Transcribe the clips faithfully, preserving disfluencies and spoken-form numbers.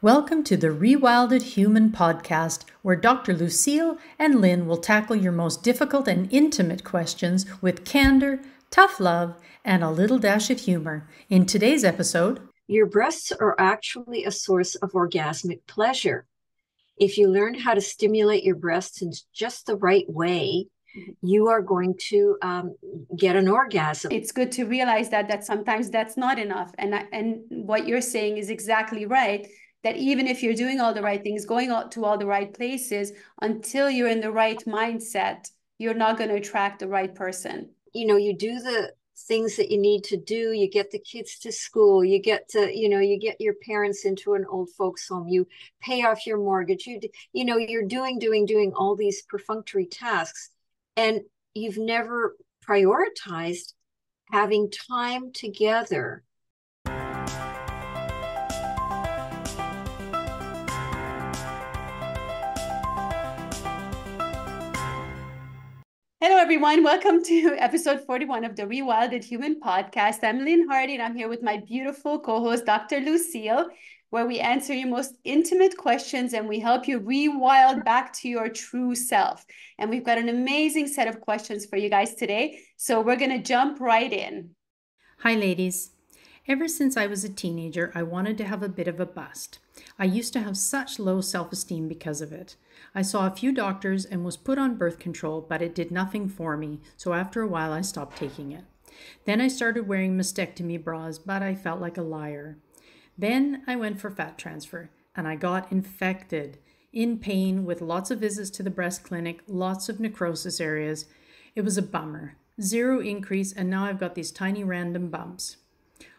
Welcome to the Rewilded Human Podcast, where Doctor Lucille and Lynn will tackle your most difficult and intimate questions with candor, tough love, and a little dash of humor. In today's episode, your breasts are actually a source of orgasmic pleasure. If you learn how to stimulate your breasts in just the right way, you are going to um, get an orgasm. It's good to realize that that sometimes that's not enough. And, and what you're saying is exactly right, that even if you're doing all the right things, going out to all the right places, until you're in the right mindset, you're not going to attract the right person. You know, you do the things that you need to do. You get the kids to school. You get to, you know, you get your parents into an old folks home. You pay off your mortgage. You, you know, you're doing, doing, doing all these perfunctory tasks. And you've never prioritized having time together. Hello, everyone. Welcome to episode forty-one of the Rewilded Human Podcast. I'm Lynn Hardy, and I'm here with my beautiful co-host, Doctor Lucille, where we answer your most intimate questions and we help you rewild back to your true self. And we've got an amazing set of questions for you guys today, so we're going to jump right in. Hi, ladies. Ever since I was a teenager, I wanted to have a bit of a bust. I used to have such low self-esteem because of it. I saw a few doctors and was put on birth control, but it did nothing for me, so after a while I stopped taking it. Then I started wearing mastectomy bras, but I felt like a liar. Then I went for fat transfer and I got infected, in pain with lots of visits to the breast clinic, lots of necrosis areas. It was a bummer, zero increase, and now I've got these tiny random bumps.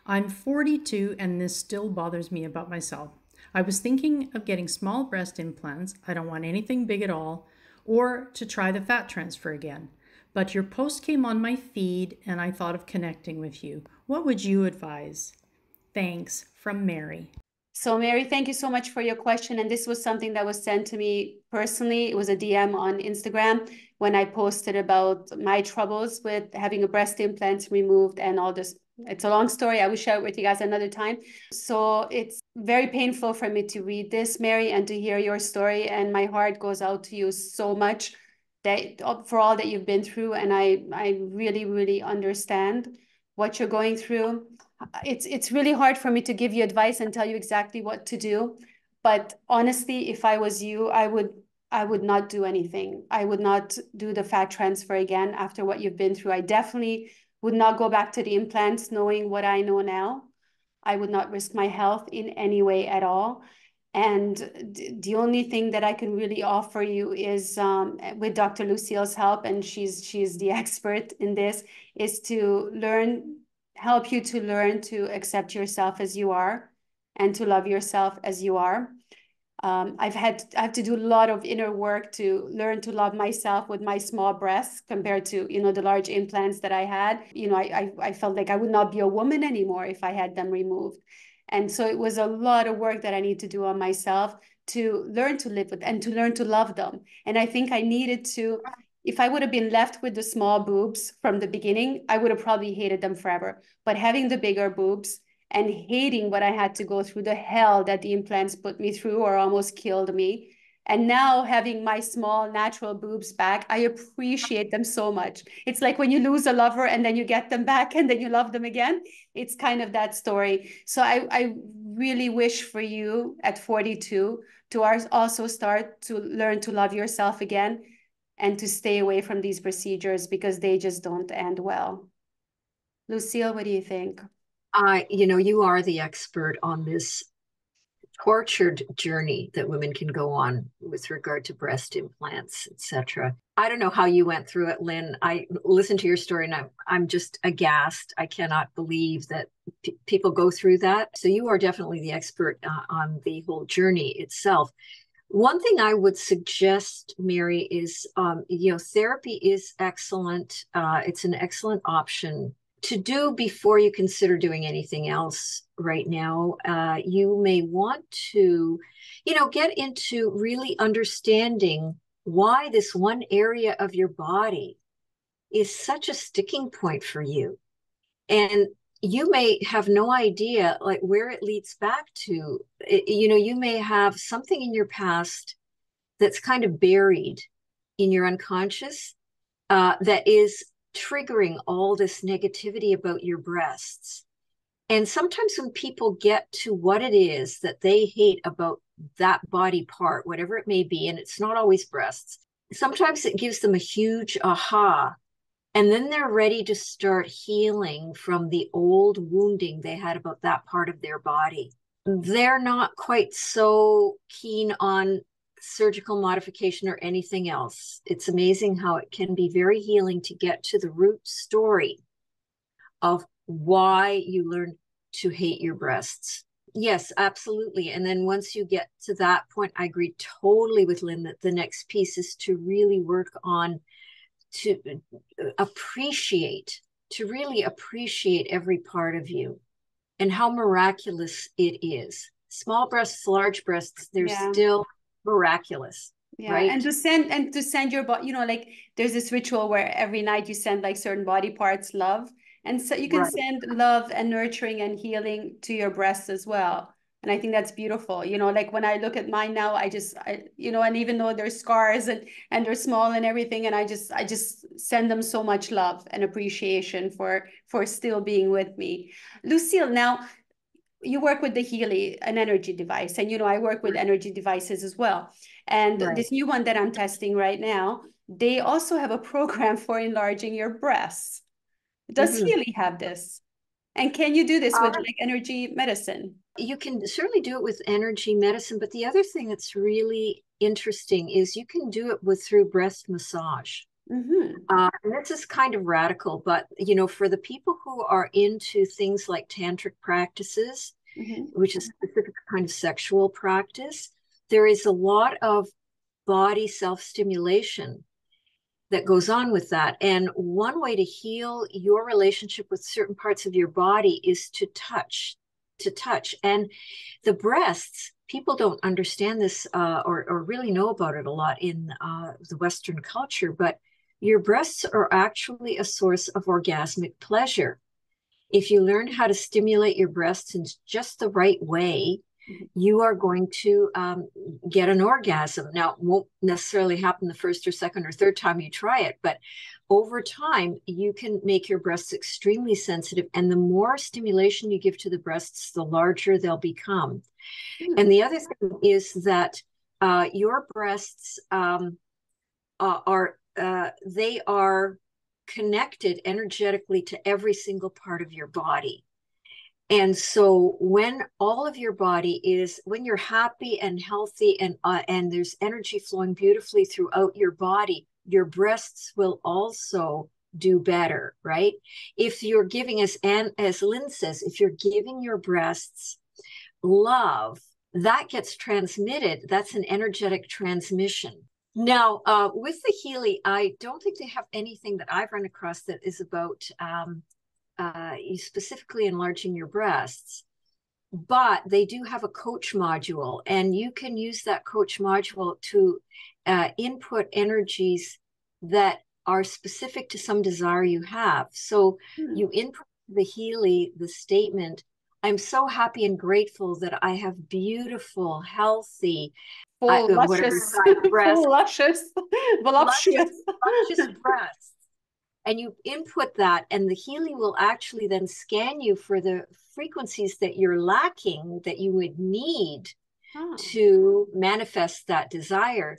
I'm forty-two and this still bothers me about myself. I was thinking of getting small breast implants. I don't want anything big at all, or to try the fat transfer again. But your post came on my feed and I thought of connecting with you. What would you advise? Thanks. From Mary. So Mary, thank you so much for your question. And this was something that was sent to me personally. It was a D M on Instagram when I posted about my troubles with having a breast implant removed and all this. It's a long story. I will share it with you guys another time. So it's very painful for me to read this, Mary, and to hear your story. And my heart goes out to you so much that for all that you've been through. And I, I really, really understand what you're going through. It's it's really hard for me to give you advice and tell you exactly what to do. But honestly, if I was you, I would I would not do anything. I would not do the fat transfer again after what you've been through. I definitely would not go back to the implants knowing what I know now. I would not risk my health in any way at all. And the only thing that I can really offer you is um, with Doctor Lucille's help, and she's she's the expert in this, is to learn help you to learn to accept yourself as you are and to love yourself as you are. Um, I've had, I have to do a lot of inner work to learn to love myself with my small breasts compared to, you know, the large implants that I had. You know, I, I, I felt like I would not be a woman anymore if I had them removed. And so it was a lot of work that I need to do on myself to learn to live with and to learn to love them. And I think I needed to... If I would have been left with the small boobs from the beginning, I would have probably hated them forever. But having the bigger boobs and hating what I had to go through, the hell that the implants put me through or almost killed me, and now having my small natural boobs back, I appreciate them so much. It's like when you lose a lover and then you get them back and then you love them again. It's kind of that story. So I, I really wish for you at forty-two to also start to learn to love yourself again, and to stay away from these procedures because they just don't end well. Lucille, what do you think? Uh, you know, you are the expert on this tortured journey that women can go on with regard to breast implants, et cetera. I don't know how you went through it, Lynn. I listened to your story and I'm, I'm just aghast. I cannot believe that p- people go through that. So you are definitely the expert uh, on the whole journey itself. One thing I would suggest, Mary, is, um, you know, therapy is excellent. Uh, it's an excellent option to do before you consider doing anything else right now. Uh, you may want to, you know, get into really understanding why this one area of your body is such a sticking point for you. And you may have no idea like where it leads back to. It, you know, you may have something in your past that's kind of buried in your unconscious uh, that is triggering all this negativity about your breasts. And sometimes when people get to what it is that they hate about that body part, whatever it may be, and it's not always breasts, sometimes it gives them a huge aha. And then they're ready to start healing from the old wounding they had about that part of their body. They're not quite so keen on surgical modification or anything else. It's amazing how it can be very healing to get to the root story of why you learned to hate your breasts. Yes, absolutely. And then once you get to that point, I agree totally with Lynn that the next piece is to really work on to appreciate, to really appreciate every part of you and how miraculous it is. Small breasts, large breasts, they're yeah. still miraculous. Yeah. Right? And to send, and to send your body, you know, like there's this ritual where every night you send like certain body parts love. And so you can right. send love and nurturing and healing to your breasts as well. And I think that's beautiful. You know, like when I look at mine now, I just, I, you know, and even though they're scars and, and they're small and everything, and I just, I just send them so much love and appreciation for, for still being with me. Lucille, now you work with the Healy, an energy device, and, you know, I work with energy devices as well. And right. this new one that I'm testing right now, they also have a program for enlarging your breasts. Does mm-hmm. Healy have this? And can you do this with uh, like energy medicine? You can certainly do it with energy medicine, but the other thing that's really interesting is you can do it with through breast massage. Mm-hmm. uh, and this is kind of radical, but you know, for the people who are into things like tantric practices, mm-hmm. which is a specific kind of sexual practice, there is a lot of body self-stimulation that goes on with that. And one way to heal your relationship with certain parts of your body is to touch, to touch. And the breasts, people don't understand this uh, or, or really know about it a lot in uh, the Western culture, but your breasts are actually a source of orgasmic pleasure. If you learn how to stimulate your breasts in just the right way, you are going to um, get an orgasm. Now, it won't necessarily happen the first or second or third time you try it, but over time, you can make your breasts extremely sensitive. And the more stimulation you give to the breasts, the larger they'll become. Mm-hmm. And the other thing is that uh, your breasts um, uh, are, uh, they are connected energetically to every single part of your body. And so when all of your body is, when you're happy and healthy and uh, and there's energy flowing beautifully throughout your body, your breasts will also do better, right? If you're giving, as, and as Lynn says, if you're giving your breasts love, that gets transmitted. That's an energetic transmission. Now, uh, with the Healy, I don't think they have anything that I've run across that is about um Uh, specifically enlarging your breasts, but they do have a coach module, and you can use that coach module to uh, input energies that are specific to some desire you have. So hmm. you input the Healy, the statement, I'm so happy and grateful that I have beautiful, healthy, full, uh, luscious, breasts, full, luscious, voluptuous, luscious breasts. And you input that, and the Healy will actually then scan you for the frequencies that you're lacking that you would need oh. to manifest that desire.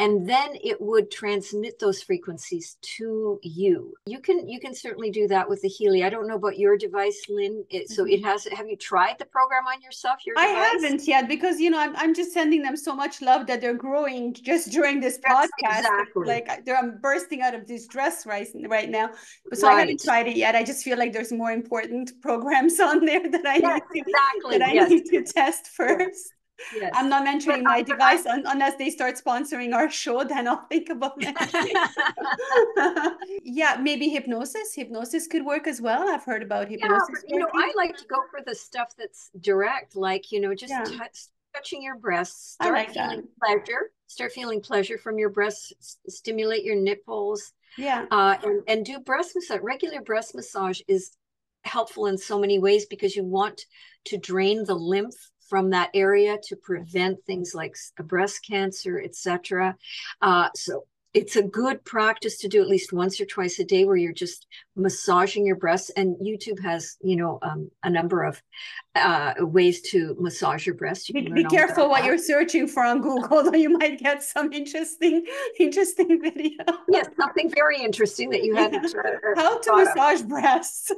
And then it would transmit those frequencies to you. You can you can certainly do that with the Healy. I don't know about your device, Lynn. It, mm-hmm. So it has, have you tried the program on yourself? Your I device? haven't yet, because, you know, I'm, I'm just sending them so much love that they're growing just during this That's podcast. Exactly. Like they're, I'm bursting out of this dress right, right now. So right. I haven't tried it yet. I just feel like there's more important programs on there that I, yes, need, to, exactly. that I yes. need to test first. Yes. I'm not mentioning but, my um, device I, unless they start sponsoring our show, then I'll think about that. Yeah, maybe hypnosis. Hypnosis could work as well. I've heard about hypnosis. Yeah, but, you know, I like to go for the stuff that's direct, like, you know, just yeah. touch, touching your breasts, start like feeling that. pleasure, start feeling pleasure from your breasts, stimulate your nipples. Yeah. Uh, and, and do breast massage. Regular breast massage is helpful in so many ways because you want to drain the lymph from that area to prevent things like breast cancer, et cetera. Uh, so it's a good practice to do at least once or twice a day where you're just massaging your breasts. And YouTube has, you know, um, a number of uh, ways to massage your breasts. You be be careful what you're searching for on Google, though you might get some interesting, interesting video. Yes, something very interesting that you hadn't. Uh, How to massage of. breasts.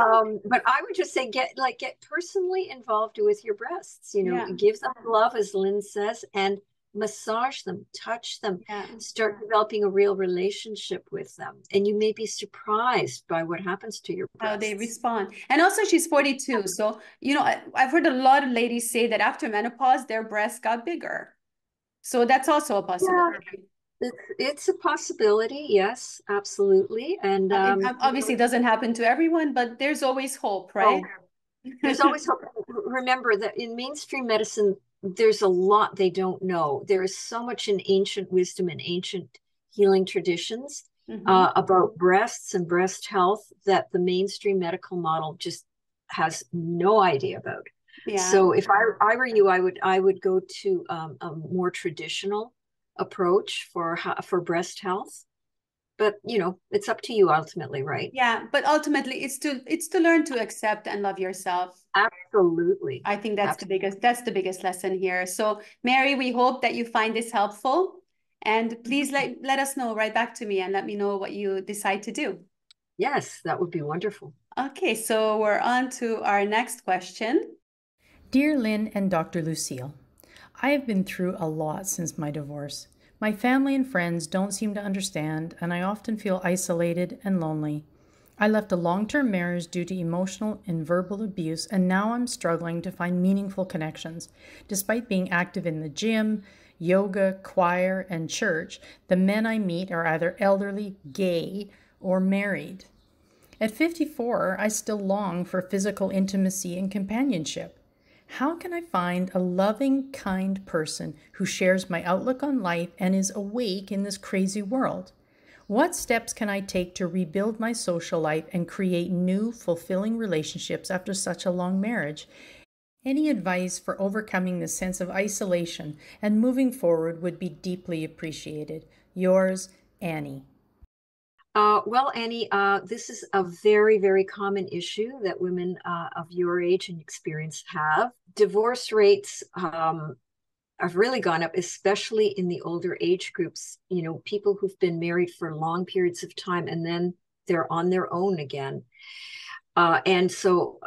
Um, but I would just say, get like get personally involved with your breasts, you know, yeah. give them love, as Lynn says, and massage them, touch them, yeah. start yeah. developing a real relationship with them. And you may be surprised by what happens to your breasts. How they respond. And also she's forty-two. So, you know, I, I've heard a lot of ladies say that after menopause, their breasts got bigger. So that's also a possibility. Yeah. It's a possibility. Yes, absolutely. And um, it obviously doesn't happen to everyone, but there's always hope, right? Oh, there's always hope. Remember that in mainstream medicine, there's a lot they don't know. There is so much in ancient wisdom and ancient healing traditions mm-hmm. uh, about breasts and breast health that the mainstream medical model just has no idea about. Yeah. So if I, I were you, I would, I would go to um, a more traditional approach for for breast health, but you know, it's up to you ultimately, right? Yeah, but ultimately it's to it's to learn to accept and love yourself. Absolutely. I think that's absolutely. the biggest that's the biggest lesson here. So Mary, we hope that you find this helpful, and please let, let us know, right back to me and let me know what you decide to do. Yes, that would be wonderful. Okay, so we're on to our next question. Dear Lynn and Doctor Lucille, I have been through a lot since my divorce. My family and friends don't seem to understand, and I often feel isolated and lonely. I left a long-term marriage due to emotional and verbal abuse, and now I'm struggling to find meaningful connections. Despite being active in the gym, yoga, choir, and church, the men I meet are either elderly, gay, or married. At fifty-four, I still long for physical intimacy and companionship. How can I find a loving, kind person who shares my outlook on life and is awake in this crazy world? What steps can I take to rebuild my social life and create new, fulfilling relationships after such a long marriage? Any advice for overcoming this sense of isolation and moving forward would be deeply appreciated. Yours, Annie. Uh, well, Annie, uh, this is a very, very common issue that women uh, of your age and experience have. Divorce rates um, have really gone up, especially in the older age groups, you know, people who've been married for long periods of time and then they're on their own again. Uh, and so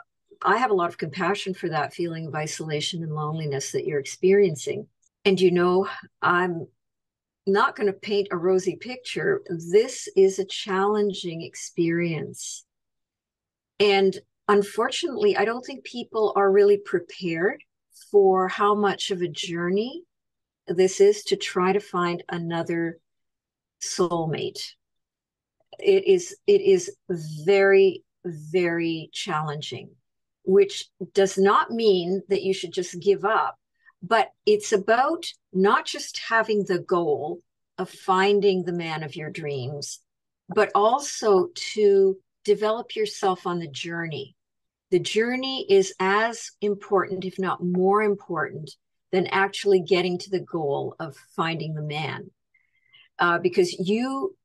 I have a lot of compassion for that feeling of isolation and loneliness that you're experiencing. And, you know, I'm not going to paint a rosy picture. This is a challenging experience. And unfortunately, I don't think people are really prepared for how much of a journey this is to try to find another soulmate. It is, it is very, very challenging, which does not mean that you should just give up. But it's about not just having the goal of finding the man of your dreams, but also to develop yourself on the journey. The journey is as important, if not more important, than actually getting to the goal of finding the man. Uh, because you,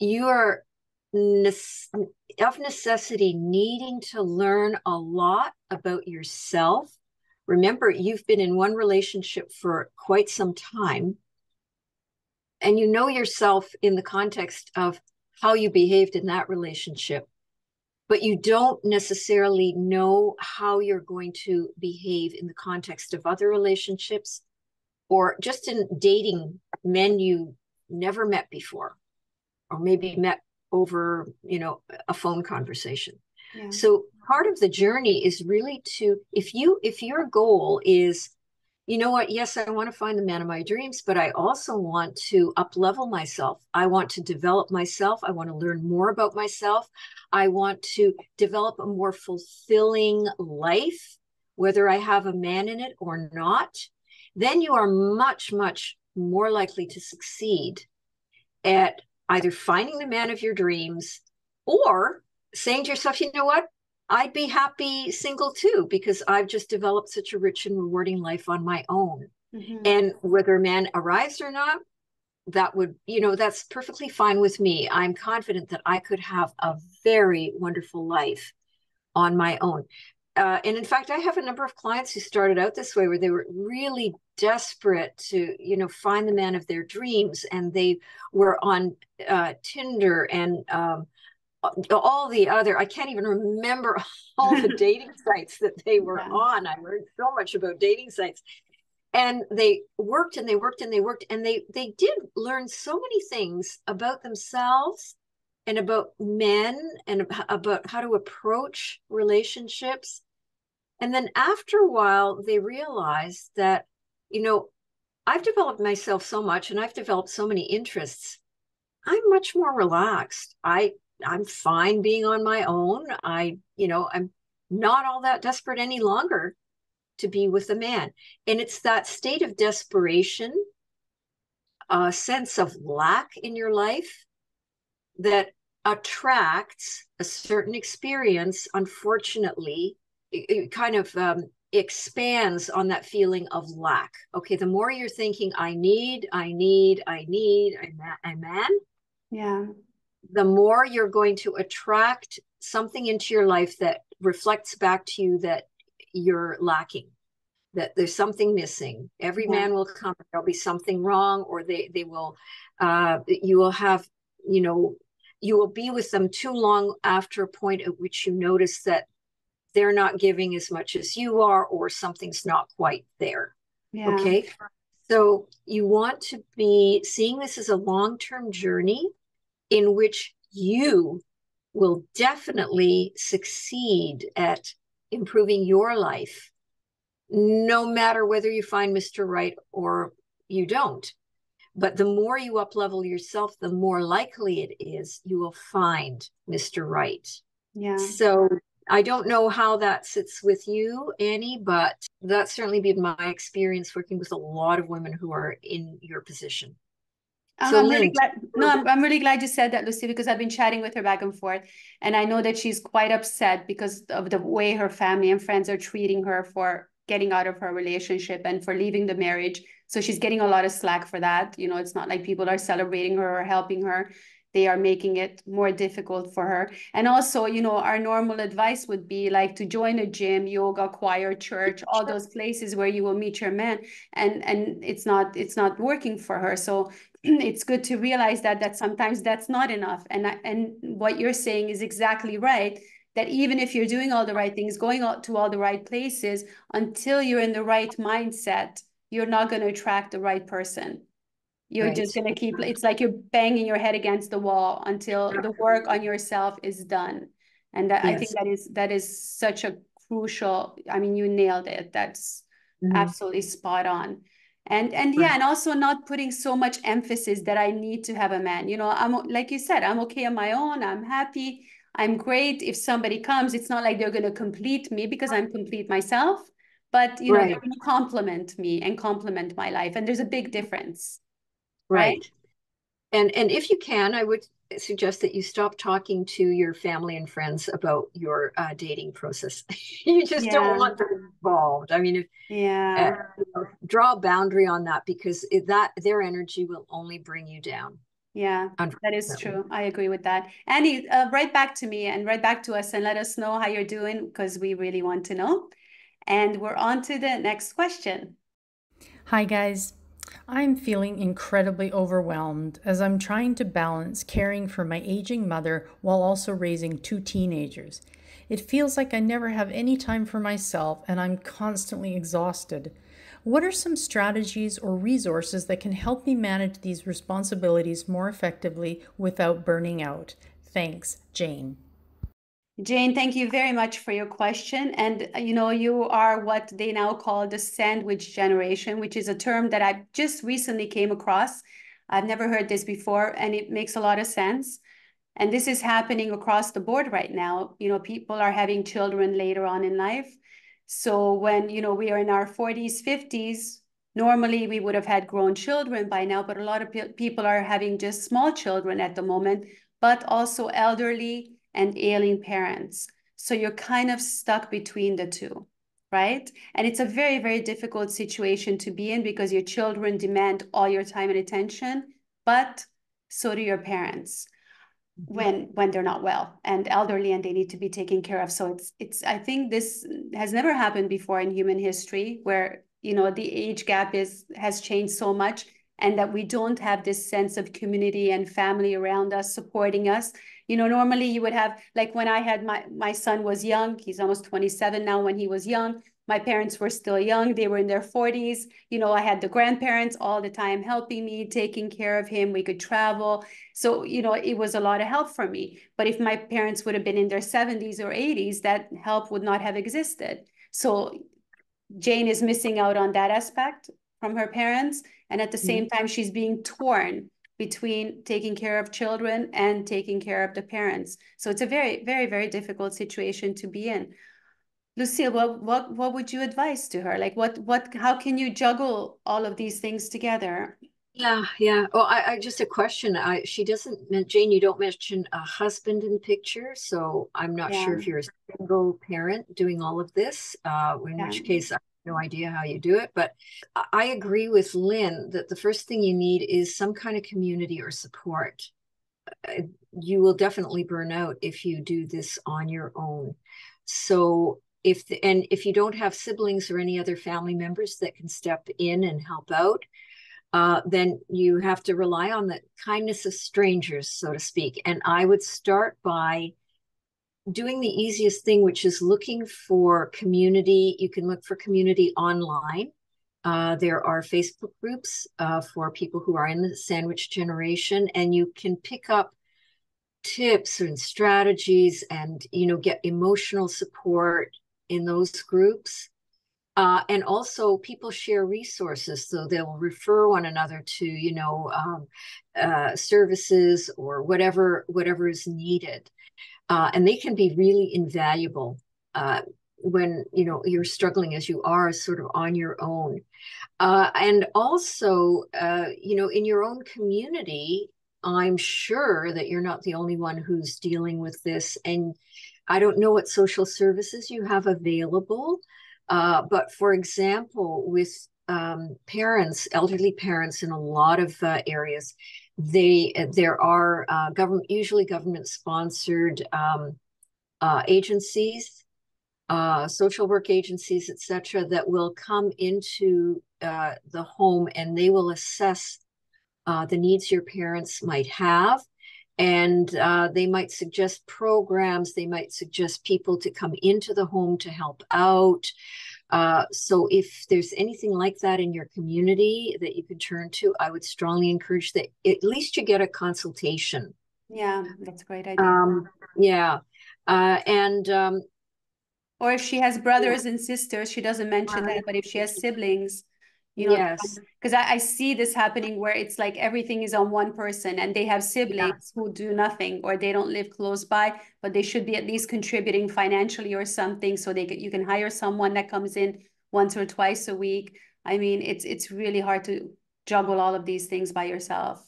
you are ne- of necessity needing to learn a lot about yourself. Remember, you've been in one relationship for quite some time, and you know yourself in the context of how you behaved in that relationship, but you don't necessarily know how you're going to behave in the context of other relationships or just in dating men you never met before, or maybe met over, you know, a phone conversation. Yeah. So part of the journey is really to, if you, if your goal is, you know what, yes, I want to find the man of my dreams, but I also want to up-level myself. I want to develop myself. I want to learn more about myself. I want to develop a more fulfilling life, whether I have a man in it or not. Then you are much, much more likely to succeed at either finding the man of your dreams or saying to yourself, you know what, I'd be happy single too, because I've just developed such a rich and rewarding life on my own. Mm-hmm. And whether a man arrives or not, that would, you know, that's perfectly fine with me. I'm confident that I could have a very wonderful life on my own. Uh, and in fact, I have a number of clients who started out this way, where they were really desperate to, you know, find the man of their dreams. And they were on uh, Tinder and um, all the other, I can't even remember all the dating sites that they were yeah. on. I learned so much about dating sites. And they worked and they worked and they worked, and they they did learn so many things about themselves and about men and about how to approach relationships. And then after a while, they realized that, you know, I've developed myself so much and I've developed so many interests. I'm much more relaxed. I, I'm fine being on my own. I, you know, I'm not all that desperate any longer to be with a man. And it's that state of desperation, a sense of lack in your life, that attracts a certain experience. Unfortunately, it, it kind of um, expands on that feeling of lack. Okay, the more you're thinking, I need, I need, I need, I'm a, I'm a man, yeah, the more you're going to attract something into your life that reflects back to you that you're lacking, that there's something missing. Every yeah. man will come, there'll be something wrong, or they they will, uh, you will have, you know, you will be with them too long after a point at which you notice that they're not giving as much as you are, or something's not quite there. Yeah. Okay. So you want to be seeing this as a long-term journey in which you will definitely succeed at improving your life, no matter whether you find Mister Right or you don't. But the more you up-level yourself, the more likely it is you will find Mister Right. Yeah. So I don't know how that sits with you, Annie, but that's certainly been my experience working with a lot of women who are in your position. Um, so I'm really glad, no, I'm, I'm really glad you said that, Lucy, because I've been chatting with her back and forth. And I know that she's quite upset because of the way her family and friends are treating her for getting out of her relationship and for leaving the marriage. So she's getting a lot of slack for that. You know, it's not like people are celebrating her or helping her. They are making it more difficult for her. And also, you know, our normal advice would be like to join a gym, yoga, choir, church, all those places where you will meet your man. And and it's not it's not working for her. So it's good to realize that that sometimes that's not enough. And and what you're saying is exactly right, that even if you're doing all the right things, going out to all the right places, until you're in the right mindset, you're not going to attract the right person. You're right. Just going to keep, it's like you're banging your head against the wall until the work on yourself is done. And that, yes. I think that is, that is such a crucial, I mean, you nailed it. That's mm-hmm. absolutely spot on. And, and yeah, and also not putting so much emphasis that I need to have a man. You know, I'm, like you said, I'm okay on my own. I'm happy. I'm great. If somebody comes, it's not like they're going to complete me, because I'm complete myself, but you know, right. they're going to compliment me and compliment my life. And there's a big difference. Right. And and if you can, I would suggest that you stop talking to your family and friends about your uh, dating process. You just yeah. don't want them involved. I mean, if, yeah, uh, you know, draw a boundary on that, because that their energy will only bring you down. Yeah, that is true. I agree with that. Annie, uh, write back to me and write back to us and let us know how you're doing, because we really want to know. And we're on to the next question. Hi, guys. I'm feeling incredibly overwhelmed as I'm trying to balance caring for my aging mother while also raising two teenagers. It feels like I never have any time for myself, and I'm constantly exhausted. What are some strategies or resources that can help me manage these responsibilities more effectively without burning out? Thanks, Jane. Jane, thank you very much for your question. And, you know, you are what they now call the sandwich generation, which is a term that I just recently came across. I've never heard this before, and it makes a lot of sense. And this is happening across the board right now. You know, people are having children later on in life. So when, you know, we are in our forties, fifties, normally we would have had grown children by now, but a lot of pe- people are having just small children at the moment, but also elderly and ailing parents. So you're kind of stuck between the two, right? And it's a very, very difficult situation to be in because your children demand all your time and attention, but so do your parents when when they're not well and elderly and they need to be taken care of. So it's it's I think this has never happened before in human history where, you know, the age gap is has changed so much and that we don't have this sense of community and family around us supporting us. You know, normally you would have, like when I had my my son was young, he's almost twenty-seven now. When he was young, my parents were still young, they were in their forties. You know, I had the grandparents all the time helping me, taking care of him, we could travel. So, you know, it was a lot of help for me. But if my parents would have been in their seventies or eighties, that help would not have existed. So Jane is missing out on that aspect from her parents. And at the same time, she's being torn between taking care of children and taking care of the parents. So it's a very, very, very difficult situation to be in. Lucille, what what what would you advise to her? Like, what what how can you juggle all of these things together? Yeah, yeah. Well, I, I just a question. I she doesn't Jane, you don't mention a husband in the picture, so I'm not yeah. sure if you're a single parent doing all of this. Uh, in yeah. which case, I have no idea how you do it. But I agree with Lynn that the first thing you need is some kind of community or support. You will definitely burn out if you do this on your own. So. If the, and if you don't have siblings or any other family members that can step in and help out, uh, then you have to rely on the kindness of strangers, so to speak. And I would start by doing the easiest thing, which is looking for community. You can look for community online. Uh, there are Facebook groups uh, for people who are in the sandwich generation, and you can pick up tips and strategies and, you know, get emotional support in those groups. Uh, and also people share resources, so they'll refer one another to, you know, um, uh, services or whatever, whatever is needed. Uh, and they can be really invaluable uh, when, you know, you're struggling as you are sort of on your own. Uh, and also, uh, you know, in your own community, I'm sure that you're not the only one who's dealing with this. And I don't know what social services you have available, uh, but for example, with um, parents, elderly parents in a lot of uh, areas, they there are uh, government, usually government-sponsored um, uh, agencies, uh, social work agencies, et cetera, that will come into uh, the home and they will assess uh, the needs your parents might have. And uh, they might suggest programs, they might suggest people to come into the home to help out. Uh, so if there's anything like that in your community that you can turn to, I would strongly encourage that at least you get a consultation. Yeah, that's a great idea. Um, yeah. Uh, and um, or if she has brothers yeah. and sisters, she doesn't mention uh, that, but if she has siblings, you know, yes, because I, I see this happening where it's like everything is on one person and they have siblings yeah. who do nothing or they don't live close by, but they should be at least contributing financially or something so they could, you can hire someone that comes in once or twice a week. I mean, it's it's really hard to juggle all of these things by yourself.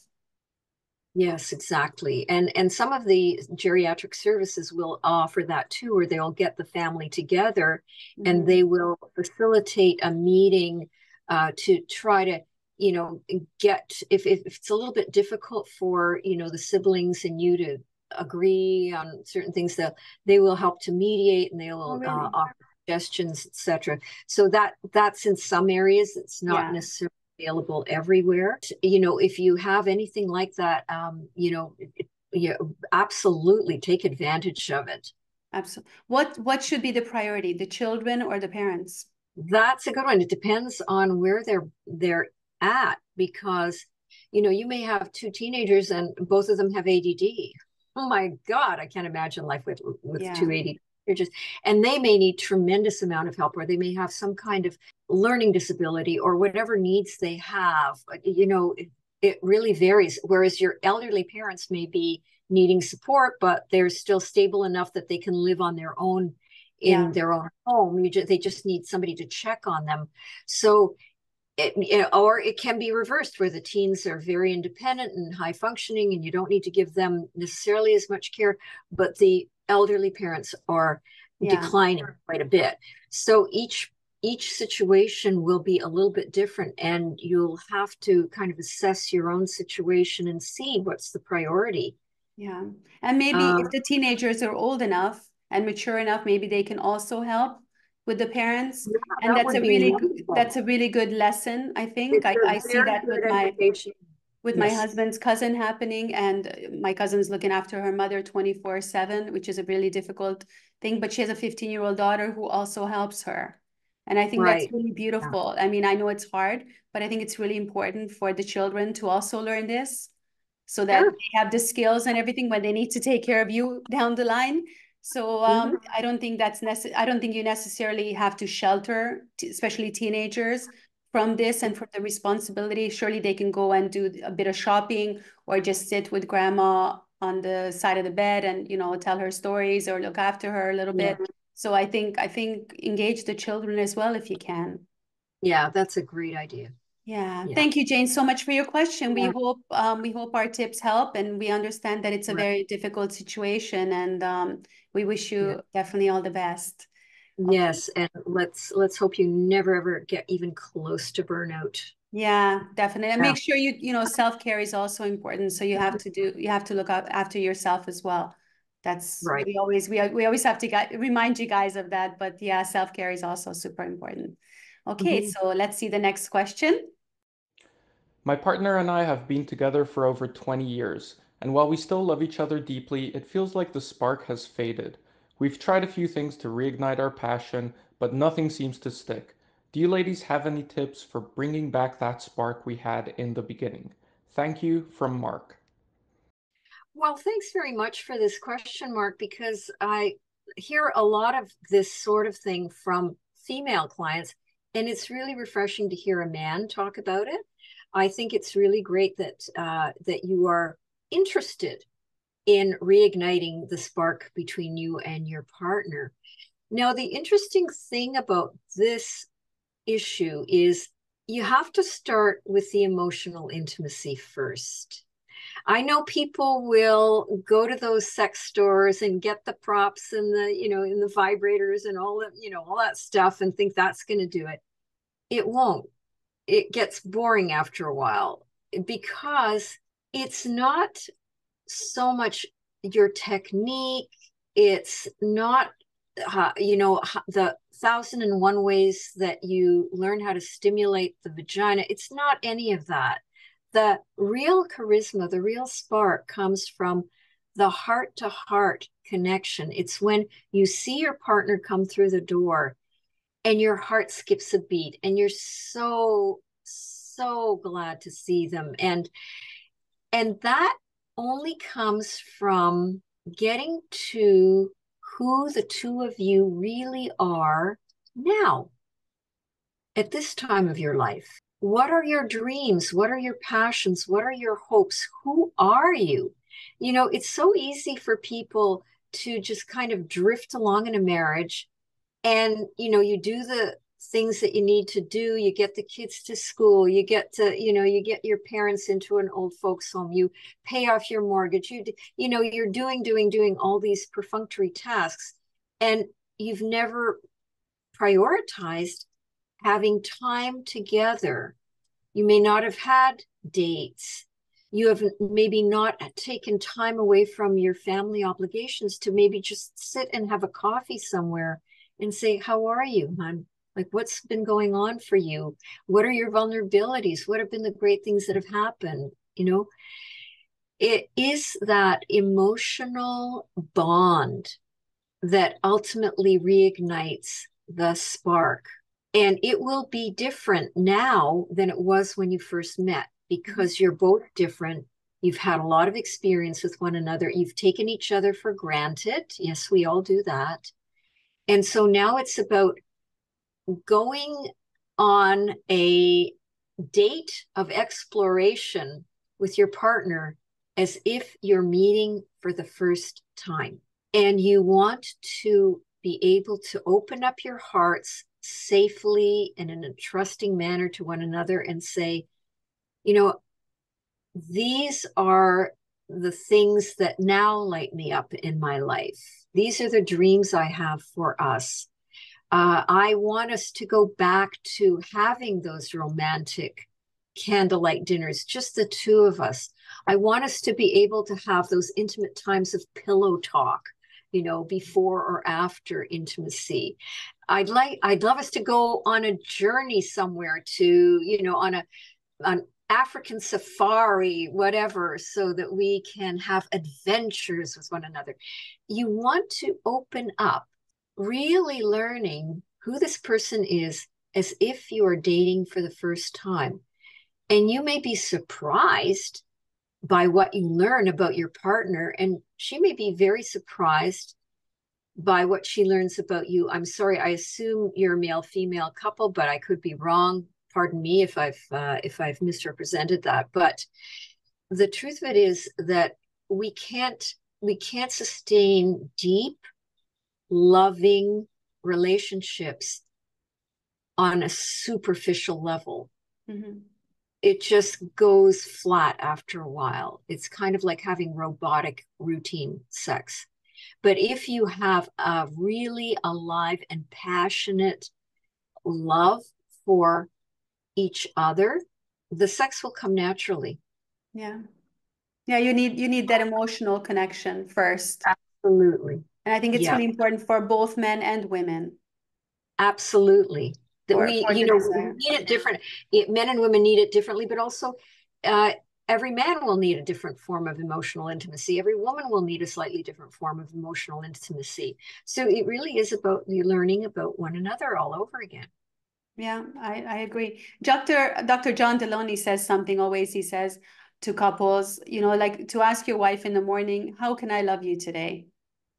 Yes, exactly. And and some of the geriatric services will offer that too, where they'll get the family together mm-hmm. and they will facilitate a meeting Uh, to try to, you know, get, if, if it's a little bit difficult for, you know, the siblings and you to agree on certain things, that they will help to mediate and they will oh, really? uh, offer suggestions, et cetera. So that that's in some areas, it's not yeah. necessarily available everywhere. You know, if you have anything like that, um, you know, it, you absolutely take advantage of it. Absolutely. What, what should be the priority, the children or the parents? That's a good one. It depends on where they're they're at, because, you know, you may have two teenagers and both of them have A D D. Oh my God, I can't imagine life with with yeah. two A D D teenagers. And they may need tremendous amount of help, or they may have some kind of learning disability or whatever needs they have. You know, it, it really varies. Whereas your elderly parents may be needing support, but they're still stable enough that they can live on their own in yeah. their own home. You ju- they just need somebody to check on them. So It, you know, or it can be reversed, where the teens are very independent and high functioning, and you don't need to give them necessarily as much care, but the elderly parents are yeah. declining quite a bit. So each each situation will be a little bit different, and you'll have to kind of assess your own situation and see what's the priority. Yeah, and maybe um, if the teenagers are old enough and mature enough, maybe they can also help with the parents. Yeah, and that that's a really good, that's a really good lesson, I think. I, I see that with my with yes. my husband's cousin happening, and my cousin's looking after her mother twenty-four seven, which is a really difficult thing, but she has a fifteen year old daughter who also helps her. And I think right. that's really beautiful. Yeah. I mean, I know it's hard, but I think it's really important for the children to also learn this, so that sure. they have the skills and everything when they need to take care of you down the line. So um, mm-hmm. I don't think that's necessary. I don't think you necessarily have to shelter, t- especially teenagers, from this and from the responsibility. Surely they can go and do a bit of shopping, or just sit with grandma on the side of the bed and, you know, tell her stories or look after her a little yeah. bit. So I think I think engage the children as well if you can. Yeah, that's a great idea. Yeah. yeah. Thank you, Jane, so much for your question. We yeah. hope um, we hope our tips help, and we understand that it's a right. very difficult situation, and um, we wish you yeah. definitely all the best. Yes. Okay. And let's let's hope you never, ever get even close to burnout. Yeah, definitely. And yeah. make sure you, you know, self-care is also important. So you have to do, you have to look up after yourself as well. That's right. We always, we, we always have to get, remind you guys of that. But yeah, self-care is also super important. Okay. Mm-hmm. So let's see the next question. My partner and I have been together for over twenty years, and while we still love each other deeply, it feels like the spark has faded. We've tried a few things to reignite our passion, but nothing seems to stick. Do you ladies have any tips for bringing back that spark we had in the beginning? Thank you, from Mark. Well, thanks very much for this question, Mark, because I hear a lot of this sort of thing from female clients, and it's really refreshing to hear a man talk about it. I think it's really great that uh, that you are interested in reigniting the spark between you and your partner. Now, the interesting thing about this issue is you have to start with the emotional intimacy first. I know people will go to those sex stores and get the props and the, you know, and the vibrators and all that, you know, all that stuff, and think that's going to do it. It won't. It gets boring after a while, because it's not so much your technique. It's not, uh, you know, the thousand and one ways that you learn how to stimulate the vagina. It's not any of that. The real charisma, the real spark comes from the heart to heart connection. It's when you see your partner come through the door and your heart skips a beat, and you're so, so glad to see them. And, and that only comes from getting to who the two of you really are now, at this time of your life. What are your dreams? What are your passions? What are your hopes? Who are you? You know, it's so easy for people to just kind of drift along in a marriage. And, you know, you do the things that you need to do. You get the kids to school. You get to, you know, you get your parents into an old folks home. You pay off your mortgage. You, you know, you're doing, doing, doing all these perfunctory tasks. And you've never prioritized having time together. You may not have had dates. You have maybe not taken time away from your family obligations to maybe just sit and have a coffee somewhere and say, how are you, hon? Like, what's been going on for you? What are your vulnerabilities? What have been the great things that have happened? You know, it is that emotional bond that ultimately reignites the spark. And it will be different now than it was when you first met, because you're both different. You've had a lot of experience with one another. You've taken each other for granted. Yes, we all do that. And so now it's about going on a date of exploration with your partner as if you're meeting for the first time. And you want to be able to open up your hearts, safely and in a trusting manner to one another and say, you know, these are the things that now light me up in my life. These are the dreams I have for us. Uh, I want us to go back to having those romantic candlelight dinners, just the two of us. I want us to be able to have those intimate times of pillow talk, you know, before or after intimacy. I'd like, I'd love us to go on a journey somewhere to, you know, on a, on African safari, whatever, so that we can have adventures with one another. You want to open up, really learning who this person is as if you are dating for the first time. And you may be surprised by what you learn about your partner, and she may be very surprised by what she learns about you. I'm sorry, I assume you're a male-female couple, but I could be wrong. Pardon me if I've uh, if I've misrepresented that. But the truth of it is that we can't we can't sustain deep, loving relationships on a superficial level. Mm-hmm. It just goes flat after a while. It's kind of like having robotic routine sex. But if you have a really alive and passionate love for each other, the sex will come naturally. Yeah. Yeah, you need you need that emotional connection first. Absolutely. And I think it's yeah. really important for both men and women. Absolutely. That we, or you know, we need it different. It, men and women need it differently, but also uh, every man will need a different form of emotional intimacy. Every woman will need a slightly different form of emotional intimacy. So it really is about you learning about one another all over again. Yeah, I, I agree. Doctor Doctor John Deloney says something always. He says to couples, you know, like to ask your wife in the morning, how can I love you today?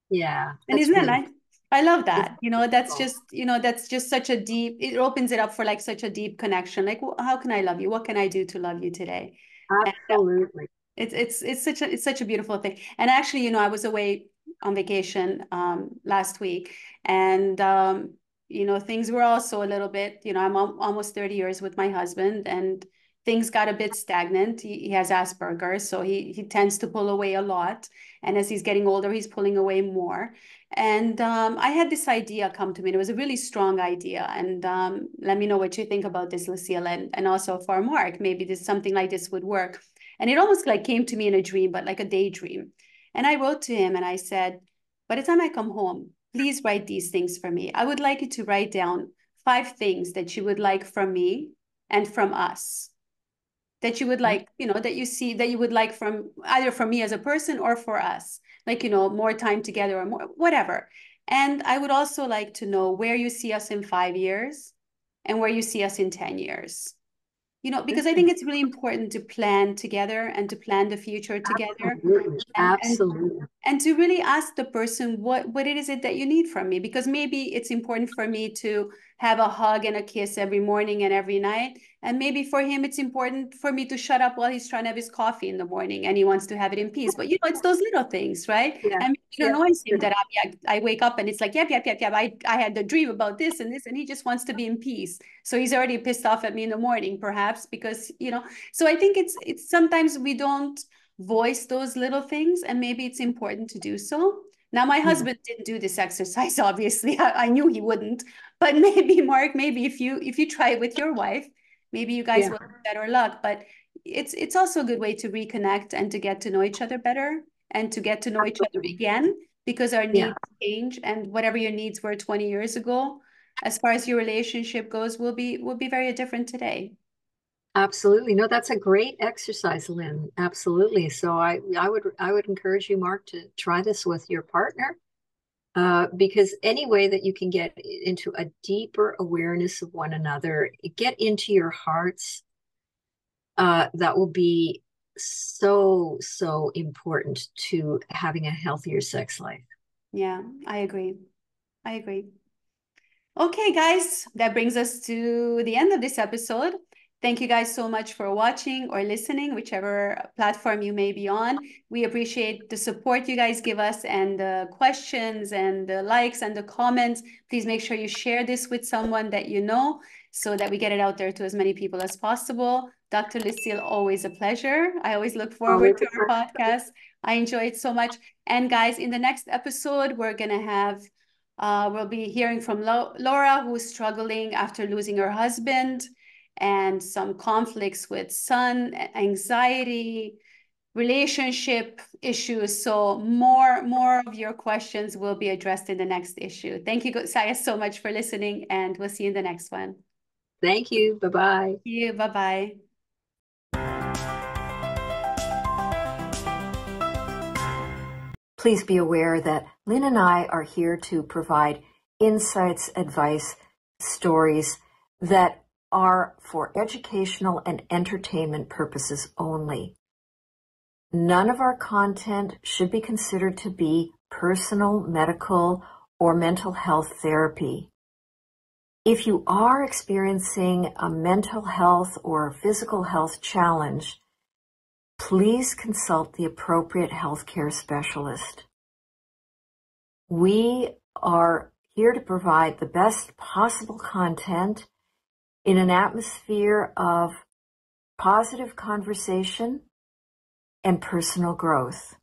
Yeah. And isn't that nice? I love that. You know, that's just, you know, that's just such a deep, it opens it up for like such a deep connection. Like, well, how can I love you? What can I do to love you today? Absolutely. It's, it's, it's such a, it's such a beautiful thing. And actually, you know, I was away on vacation um, last week, and, um, you know, things were also a little bit, you know, I'm al- almost thirty years with my husband, and things got a bit stagnant. He, he has Asperger's, so he he tends to pull away a lot. And as he's getting older, he's pulling away more. And um, I had this idea come to me. It was a really strong idea. And um, let me know what you think about this, Lucille, and, and also for Mark. Maybe this something like this would work. And it almost like came to me in a dream, but like a daydream. And I wrote to him and I said, by the time I come home, please write these things for me. I would like you to write down five things that you would like from me and from us. That you would like, you know, that you see, that you would like from either from me as a person or for us, like, you know, more time together or more, whatever. And I would also like to know where you see us in five years and where you see us in ten years, you know, because I think it's really important to plan together and to plan the future together. Absolutely. And, Absolutely. And, and to really ask the person, what, what it is it that you need from me? Because maybe it's important for me to have a hug and a kiss every morning and every night. And maybe for him, it's important for me to shut up while he's trying to have his coffee in the morning and he wants to have it in peace. But, you know, it's those little things, right? Yeah. I mean, it annoys him that I, I wake up and it's like, yep, yep, yep, yep. I, I had the dream about this and this, and he just wants to be in peace. So he's already pissed off at me in the morning, perhaps, because, you know, so I think it's, it's sometimes we don't voice those little things, and maybe it's important to do so. Now, my husband didn't do this exercise, obviously. I, I knew he wouldn't. But maybe, Mark, maybe if you if you try it with your wife, maybe you guys yeah. will have better luck. But it's it's also a good way to reconnect and to get to know each other better and to get to know Absolutely. Each other again, because our needs yeah. change, and whatever your needs were twenty years ago, as far as your relationship goes, will be will be very different today. Absolutely. No, that's a great exercise, Lynn. Absolutely. So I, I would I would encourage you, Mark, to try this with your partner, uh, because any way that you can get into a deeper awareness of one another, get into your hearts, uh, that will be so, so important to having a healthier sex life. Yeah, I agree. I agree. Okay, guys, that brings us to the end of this episode. Thank you guys so much for watching or listening, whichever platform you may be on. We appreciate the support you guys give us, and the questions and the likes and the comments. Please make sure you share this with someone that you know, so that we get it out there to as many people as possible. Doctor Lucille, always a pleasure. I always look forward to our podcast. I enjoy it so much. And guys, in the next episode, we're going to have, uh, we'll be hearing from Lo- Laura, who's struggling after losing her husband, and some conflicts with son, anxiety, relationship issues. So more, more of your questions will be addressed in the next issue. Thank you, Saya, so much for listening, and we'll see you in the next one. Thank you. Bye-bye. Thank you. Bye-bye. Please be aware that Lynn and I are here to provide insights, advice, stories that are for educational and entertainment purposes only. None of our content should be considered to be personal, medical, or mental health therapy. If you are experiencing a mental health or physical health challenge, please consult the appropriate healthcare specialist. We are here to provide the best possible content in an atmosphere of positive conversation and personal growth.